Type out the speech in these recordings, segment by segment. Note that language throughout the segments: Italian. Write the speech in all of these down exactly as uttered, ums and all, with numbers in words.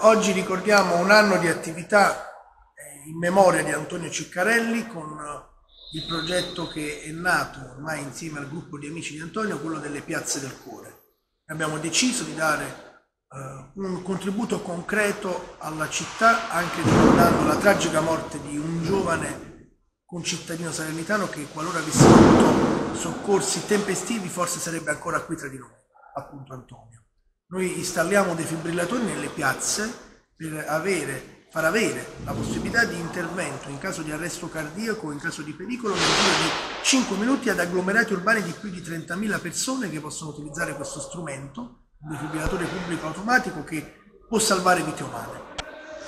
Oggi ricordiamo un anno di attività in memoria di Antonio Ciccarelli con il progetto che è nato ormai insieme al gruppo di amici di Antonio, quello delle Piazze del Cuore. Abbiamo deciso di dare un contributo concreto alla città, anche ricordando la tragica morte di un giovane concittadino salernitano che, qualora avesse avuto soccorsi tempestivi, forse sarebbe ancora qui tra di noi, appunto Antonio. Noi installiamo dei defibrillatori nelle piazze per avere, far avere la possibilità di intervento in caso di arresto cardiaco o in caso di pericolo nel giro di cinque minuti ad agglomerati urbani di più di trentamila persone che possono utilizzare questo strumento, un defibrillatore pubblico automatico che può salvare vite umane.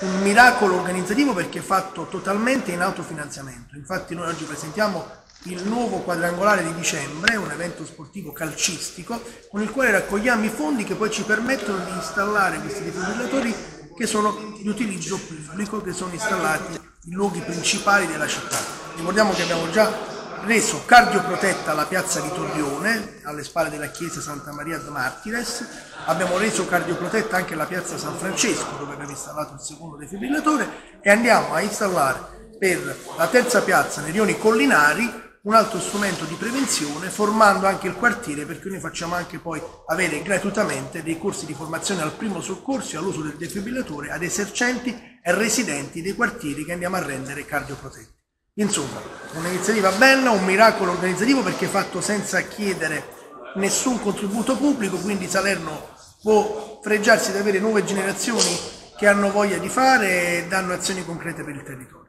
Un miracolo organizzativo perché è fatto totalmente in autofinanziamento. Infatti noi oggi presentiamo il nuovo quadrangolare di dicembre, un evento sportivo calcistico, con il quale raccogliamo i fondi che poi ci permettono di installare questi defibrillatori che sono di utilizzo pubblico, che sono installati in luoghi principali della città. Ricordiamo che abbiamo già reso cardioprotetta la piazza di Torrione, alle spalle della chiesa Santa Maria di Martires, abbiamo reso cardioprotetta anche la piazza San Francesco, dove abbiamo installato il secondo defibrillatore, e andiamo a installare per la terza piazza, nei rioni collinari, un altro strumento di prevenzione, formando anche il quartiere, perché noi facciamo anche poi avere gratuitamente dei corsi di formazione al primo soccorso e all'uso del defibrillatore ad esercenti e residenti dei quartieri che andiamo a rendere cardioprotetti. Insomma, un'iniziativa bella, un miracolo organizzativo perché fatto senza chiedere nessun contributo pubblico, quindi Salerno può fregiarsi di avere nuove generazioni che hanno voglia di fare e danno azioni concrete per il territorio.